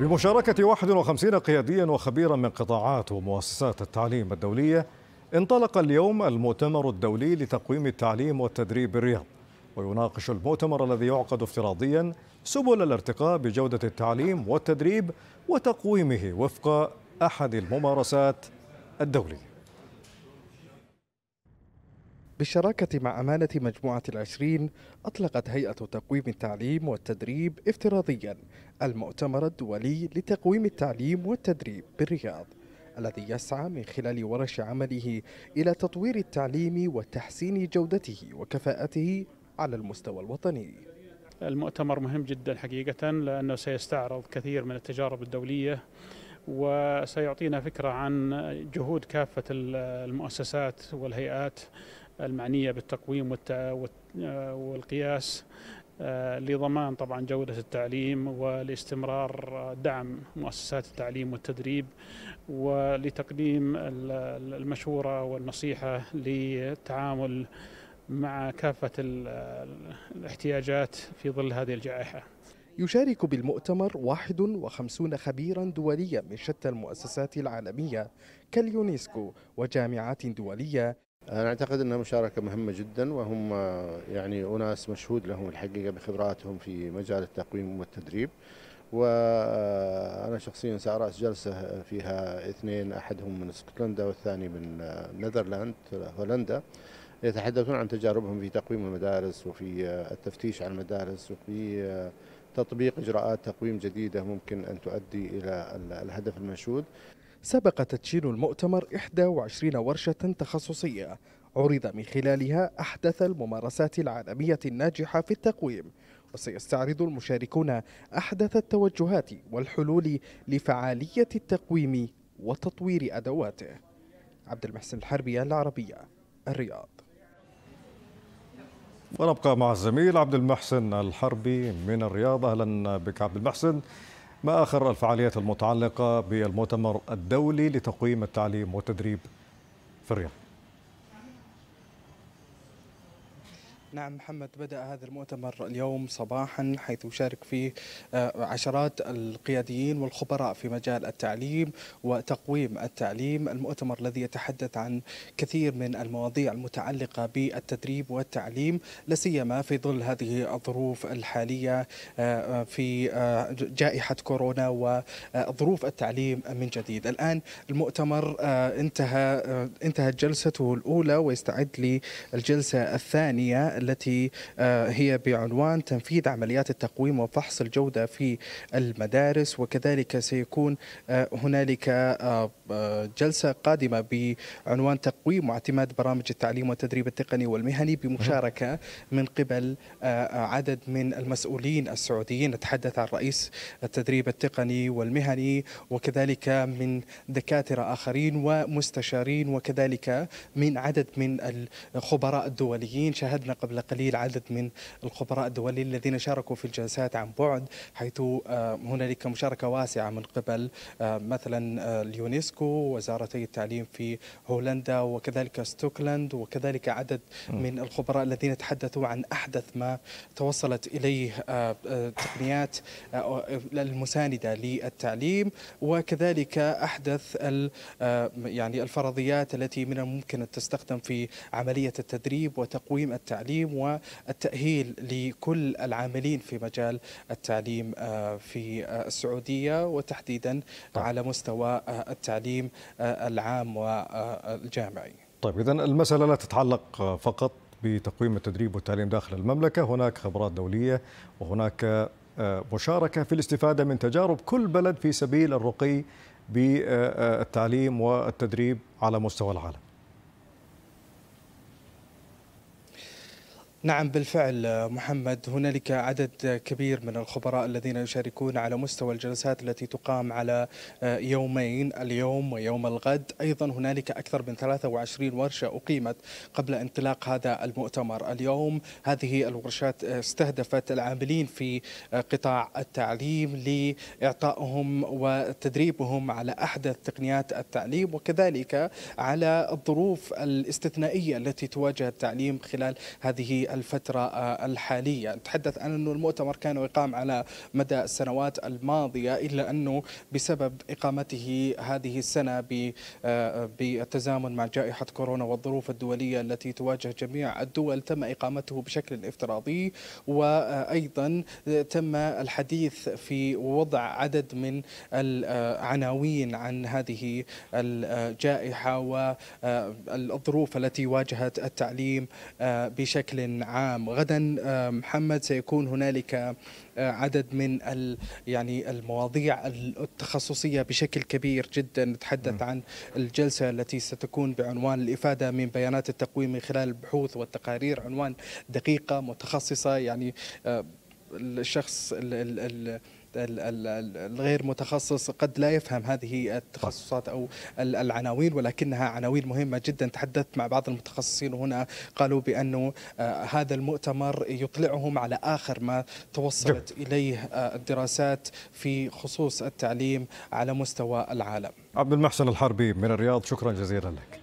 بمشاركة 51 قياديا وخبيرا من قطاعات ومؤسسات التعليم الدولية، انطلق اليوم المؤتمر الدولي لتقويم التعليم والتدريب بالرياض. ويناقش المؤتمر الذي يعقد افتراضيا سبل الارتقاء بجودة التعليم والتدريب وتقويمه وفق أحد الممارسات الدولية. بالشراكة مع أمانة مجموعة ال20 أطلقت هيئة تقويم التعليم والتدريب افتراضيا المؤتمر الدولي لتقويم التعليم والتدريب بالرياض، الذي يسعى من خلال ورش عمله إلى تطوير التعليم وتحسين جودته وكفاءته على المستوى الوطني. المؤتمر مهم جدا حقيقة، لأنه سيستعرض كثير من التجارب الدولية وسيعطينا فكرة عن جهود كافة المؤسسات والهيئات المعنية بالتقويم والقياس لضمان طبعا جودة التعليم ولاستمرار دعم مؤسسات التعليم والتدريب، ولتقديم المشورة والنصيحة للتعامل مع كافة الاحتياجات في ظل هذه الجائحة. يشارك بالمؤتمر 51 خبيرا دوليا من شتى المؤسسات العالمية كاليونسكو وجامعات دولية. أنا أعتقد أنها مشاركة مهمة جدا، وهم يعني أناس مشهود لهم الحقيقة بخبراتهم في مجال التقويم والتدريب. وأنا شخصيا سأرأس جلسة فيها اثنين، أحدهم من اسكتلندا والثاني من نيذرلاند هولندا، يتحدثون عن تجاربهم في تقويم المدارس وفي التفتيش عن المدارس وفي تطبيق إجراءات تقويم جديدة ممكن أن تؤدي إلى الهدف المنشود. سبق تدشين المؤتمر 21 ورشة تخصصية عرض من خلالها أحدث الممارسات العالمية الناجحة في التقويم، وسيستعرض المشاركون أحدث التوجهات والحلول لفعالية التقويم وتطوير أدواته. عبد المحسن الحربي، العربية، الرياض. ونبقى مع الزميل عبد المحسن الحربي من الرياض. أهلا بك عبد المحسن. ما آخر الفعاليات المتعلقة بالمؤتمر الدولي لتقويم التعليم والتدريب في الرياض؟ نعم محمد، بدأ هذا المؤتمر اليوم صباحا، حيث يشارك فيه عشرات القياديين والخبراء في مجال التعليم وتقويم التعليم. المؤتمر الذي يتحدث عن كثير من المواضيع المتعلقة بالتدريب والتعليم، لاسيما في ظل هذه الظروف الحالية في جائحة كورونا وظروف التعليم من جديد. الآن المؤتمر انتهت جلسته الأولى، ويستعد للجلسة الثانية التي هي بعنوان تنفيذ عمليات التقويم وفحص الجودة في المدارس. وكذلك سيكون هنالك جلسة قادمة بعنوان تقويم واعتماد برامج التعليم والتدريب التقني والمهني بمشاركة من قبل عدد من المسؤولين السعوديين. نتحدث عن رئيس التدريب التقني والمهني، وكذلك من دكاترة آخرين ومستشارين، وكذلك من عدد من الخبراء الدوليين. شاهدنا قبل قليل عدد من الخبراء الدوليين الذين شاركوا في الجلسات عن بعد، حيث هنالك مشاركة واسعة من قبل مثلا اليونسكو، وزارتي التعليم في هولندا، وكذلك ستوكلاند، وكذلك عدد من الخبراء الذين تحدثوا عن أحدث ما توصلت إليه تقنيات المساندة للتعليم، وكذلك أحدث يعني الفرضيات التي من الممكن أن تستخدم في عملية التدريب وتقويم التعليم والتأهيل لكل العاملين في مجال التعليم في السعودية، وتحديدا على مستوى التعليم العام والجامعي. طيب، إذن المسألة لا تتعلق فقط بتقويم التدريب والتعليم داخل المملكة، هناك خبرات دولية وهناك مشاركة في الاستفادة من تجارب كل بلد في سبيل الرقي بالتعليم والتدريب على مستوى العالم. نعم بالفعل محمد، هنالك عدد كبير من الخبراء الذين يشاركون على مستوى الجلسات التي تقام على يومين، اليوم ويوم الغد. أيضا هنالك أكثر من 23 ورشة أقيمت قبل انطلاق هذا المؤتمر اليوم. هذه الورشات استهدفت العاملين في قطاع التعليم لإعطائهم وتدريبهم على أحدث تقنيات التعليم، وكذلك على الظروف الاستثنائية التي تواجه التعليم خلال هذه في الفترة الحالية. نتحدث عن أنه المؤتمر كان يقام على مدى السنوات الماضية، إلا أنه بسبب إقامته هذه السنة بالتزامن مع جائحة كورونا والظروف الدولية التي تواجه جميع الدول تم إقامته بشكل افتراضي، وأيضا تم الحديث في وضع عدد من العناوين عن هذه الجائحة والظروف التي واجهت التعليم بشكل عام. غدا محمد سيكون هنالك عدد من المواضيع التخصصية بشكل كبير جدا. نتحدث عن الجلسة التي ستكون بعنوان الإفادة من بيانات التقويم من خلال البحوث والتقارير، عنوان دقيقة متخصصة، الشخص الغير متخصص قد لا يفهم هذه التخصصات أو العناوين، ولكنها عناوين مهمة جدا. تحدثت مع بعض المتخصصين هنا قالوا بأنه هذا المؤتمر يطلعهم على آخر ما توصلت إليه الدراسات في خصوص التعليم على مستوى العالم. عبد المحسن الحربي من الرياض، شكرا جزيلا لك.